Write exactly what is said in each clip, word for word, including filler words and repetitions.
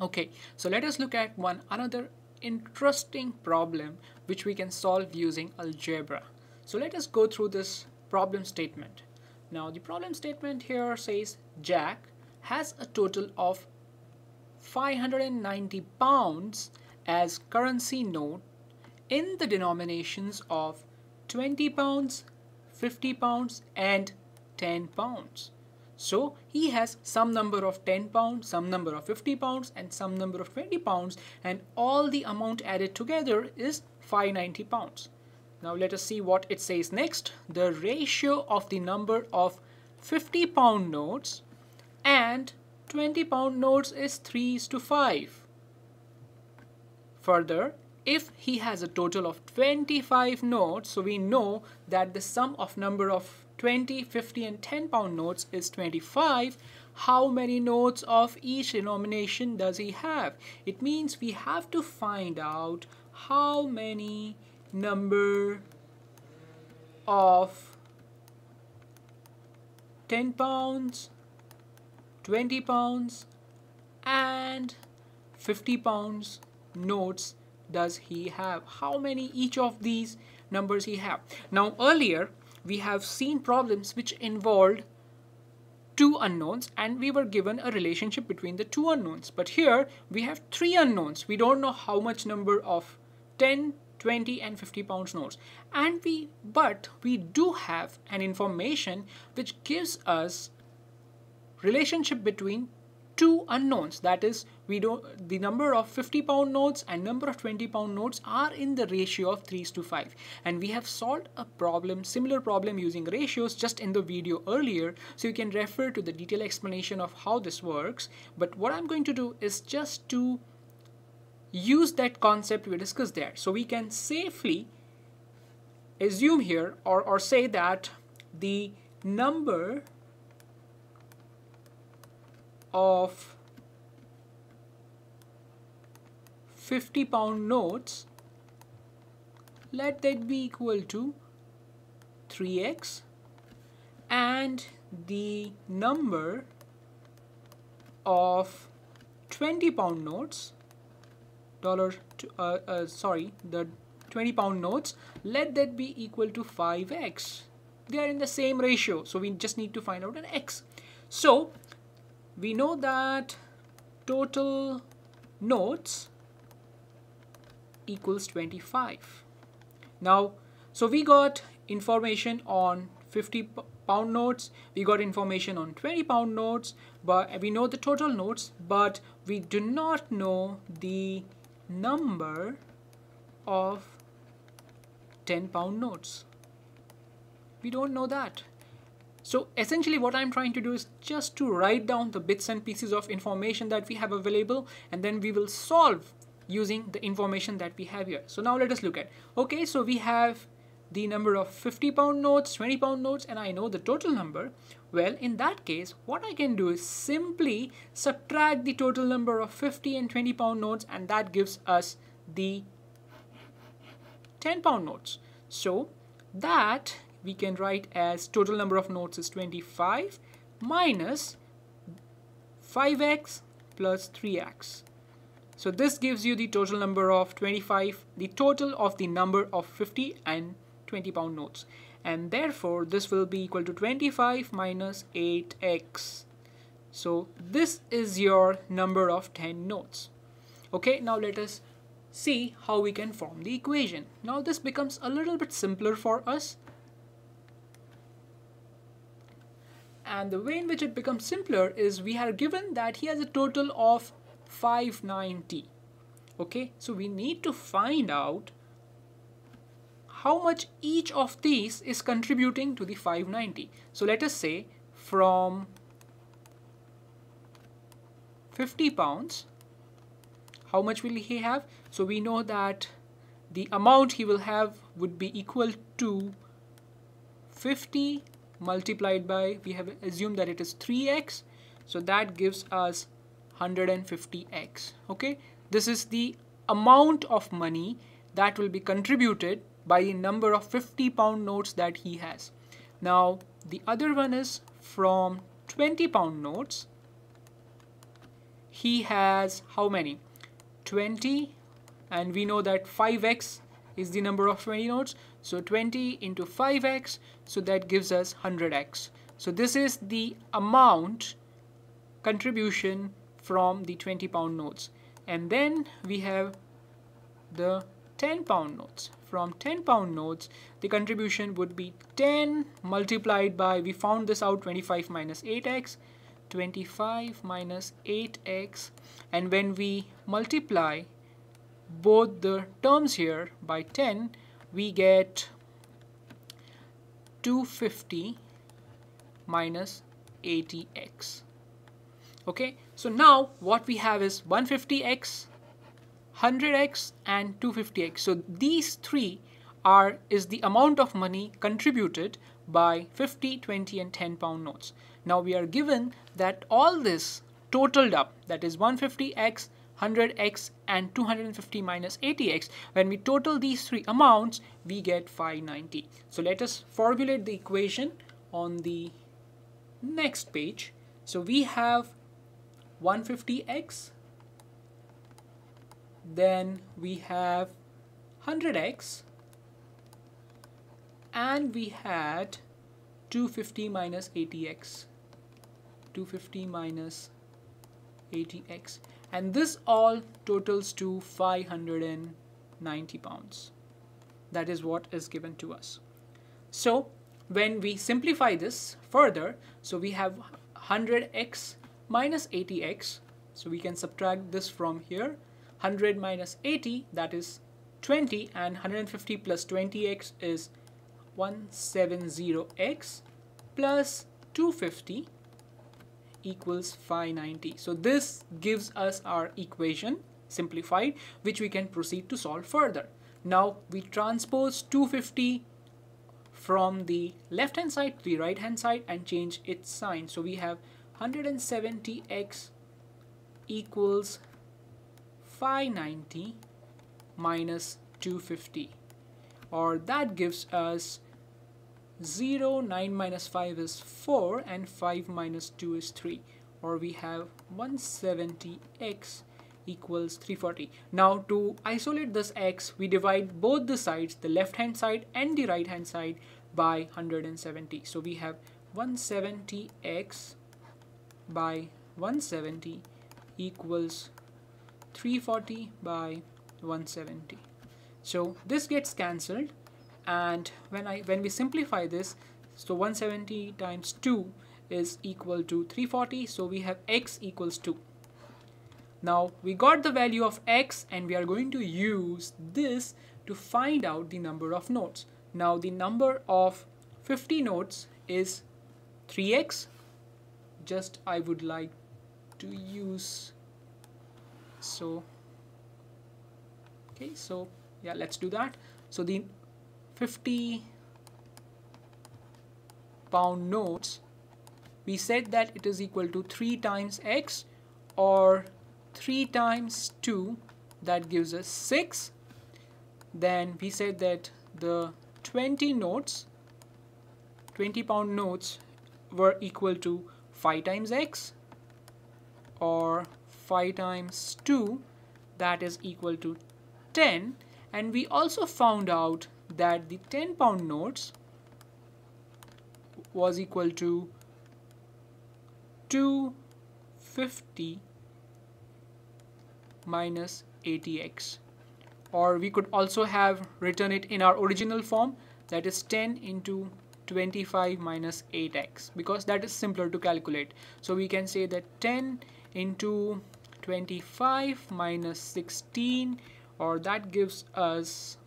Okay, so let us look at one another interesting problem which we can solve using algebra. So let us go through this problem statement. Now the problem statement here says Jack has a total of five hundred ninety pounds as currency note in the denominations of twenty pounds, fifty pounds and ten pounds. So he has some number of ten pounds, some number of fifty pounds and some number of twenty pounds, and all the amount added together is five hundred ninety pounds. Now let us see what it says next. The ratio of the number of fifty pound notes and twenty pound notes is three is to five. Further, if he has a total of twenty-five notes, so we know that the sum of number of twenty, fifty and ten pound notes is twenty-five. How many notes of each denomination does he have? It means we have to find out how many number of ten pounds, twenty pounds and fifty pounds notes does he have. How many each of these numbers he have. Now earlier we have seen problems which involved two unknowns and we were given a relationship between the two unknowns, but here we have three unknowns. We don't know how much number of ten, twenty and fifty pounds notes, and we but we do have an information which gives us relationship between two unknowns, that is we don't the number of fifty pound notes and number of twenty pound notes are in the ratio of three is to five, and we have solved a problem similar problem using ratios just in the video earlier, so you can refer to the detailed explanation of how this works. But what I'm going to do is just to use that concept we discussed there. So we can safely assume here or, or say that the number of fifty pound notes, let that be equal to three x, and the number of twenty pound notes dollar to, uh, uh, sorry the twenty pound notes, let that be equal to five x. They are in the same ratio, so we just need to find out an x. So we know that total notes equals twenty-five. Now so we got information on fifty pound notes, we got information on twenty pound notes, but we know the total notes, but we do not know the number of ten pound notes. We don't know that. So essentially what I'm trying to do is just to write down the bits and pieces of information that we have available, and then we will solve using the information that we have here. So now let us look at, okay, so we have the number of fifty pound notes, twenty pound notes, and I know the total number. Well, in that case, what I can do is simply subtract the total number of fifty and twenty pound notes, and that gives us the ten pound notes. So that we can write as total number of notes is twenty-five minus five x plus three x. So this gives you the total number of twenty-five, the total of the number of fifty and twenty pound notes, and therefore this will be equal to twenty-five minus eight x. So this is your number of ten notes. Okay, now let us see how we can form the equation. Now this becomes a little bit simpler for us, and the way in which it becomes simpler is we are given that he has a total of five hundred ninety. Okay, so we need to find out how much each of these is contributing to the five hundred ninety. So let us say from fifty pounds, how much will he have? So we know that the amount he will have would be equal to fifty multiplied by, we have assumed that it is three x, so that gives us one hundred fifty x. Okay, this is the amount of money that will be contributed by the number of fifty pound notes that he has. Now the other one is from twenty pound notes, he has how many? twenty, and we know that five x is the number of twenty nodes. So twenty into five x, so that gives us one hundred x. So this is the amount contribution from the twenty pound nodes. And then we have the ten pound nodes. From ten pound nodes, the contribution would be ten multiplied by, we found this out, twenty-five minus eight x, twenty-five minus eight x, and when we multiply both the terms here by ten, we get two hundred fifty minus eighty x. Okay, so now what we have is one hundred fifty x, one hundred x, and two hundred fifty x. So these three are is the amount of money contributed by fifty, twenty, and ten pound notes. Now we are given that all this totaled up, that is one hundred fifty x, one hundred x, and two hundred fifty minus eighty x. When we total these three amounts, we get five hundred ninety. So let us formulate the equation on the next page. So we have one hundred fifty x, then we have one hundred x, and we had two hundred fifty minus eighty x, two hundred fifty minus eighty x, and this all totals to five hundred ninety pounds. That is what is given to us. So when we simplify this further, so we have one hundred x minus eighty x, so we can subtract this from here. one hundred minus eighty, that is twenty, and one hundred fifty plus twenty x is one hundred seventy x, plus two hundred fifty equals five hundred ninety. So this gives us our equation simplified, which we can proceed to solve further. Now we transpose two hundred fifty from the left hand side to the right hand side and change its sign. So we have one hundred seventy x equals five hundred ninety minus two hundred fifty, or that gives us zero, nine minus five is four, and five minus two is three, or we have one hundred seventy x equals three hundred forty. Now to isolate this x, we divide both the sides, the left hand side and the right hand side, by one hundred seventy. So we have one hundred seventy x by one hundred seventy equals three hundred forty by one hundred seventy. So this gets cancelled, and when I when we simplify this, so one hundred seventy times two is equal to three hundred forty, so we have x equals two. Now we got the value of x, and we are going to use this to find out the number of nodes. Now the number of fifty nodes is three x. Just I would like to use, so okay, so yeah, let's do that. So the fifty pound notes, we said that it is equal to three times x, or three times two, that gives us six. Then we said that the twenty notes, twenty pound notes, were equal to five times x, or five times two, that is equal to ten. And we also found out that the ten pound notes was equal to two hundred fifty minus eighty x, or we could also have written it in our original form, that is ten into twenty-five minus eight x, because that is simpler to calculate. So we can say that ten into twenty-five minus sixteen, or that gives us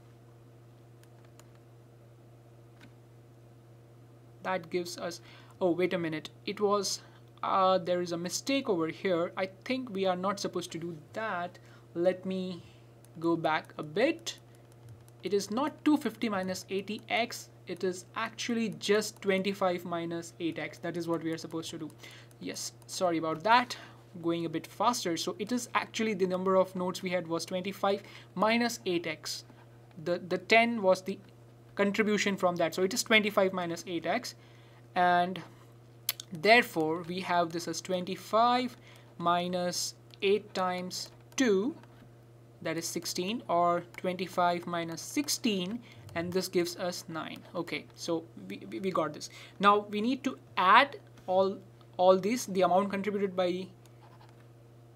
that gives us oh wait a minute, it was uh, there is a mistake over here. I think we are not supposed to do that. Let me go back a bit. It is not two hundred fifty minus eighty x, it is actually just twenty-five minus eight x. That is what we are supposed to do. Yes, sorry about that, going a bit faster. So it is actually the number of nodes we had was twenty-five minus eight x. The, the ten was the contribution from that. So it is twenty-five minus eight x, and therefore we have this as twenty-five minus eight times two, that is sixteen, or twenty-five minus sixteen, and this gives us nine. Okay, so we, we got this. Now we need to add all all these, the amount contributed by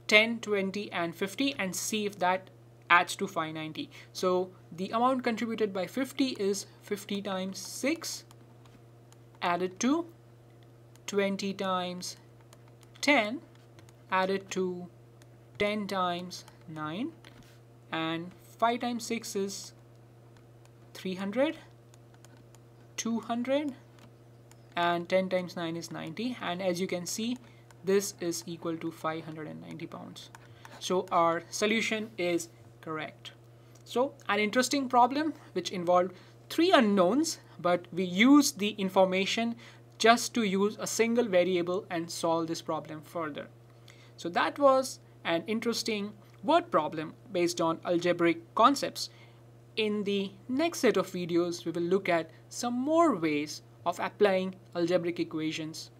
ten, twenty and fifty, and see if that adds to five ninety. So the amount contributed by fifty is fifty times six added to twenty times ten added to ten times nine, and five times six is three hundred, two hundred, and ten times nine is ninety, and as you can see this is equal to five hundred ninety pounds. So our solution is correct. So an interesting problem which involved three unknowns, but we used the information just to use a single variable and solve this problem further. So that was an interesting word problem based on algebraic concepts. In the next set of videos, we will look at some more ways of applying algebraic equations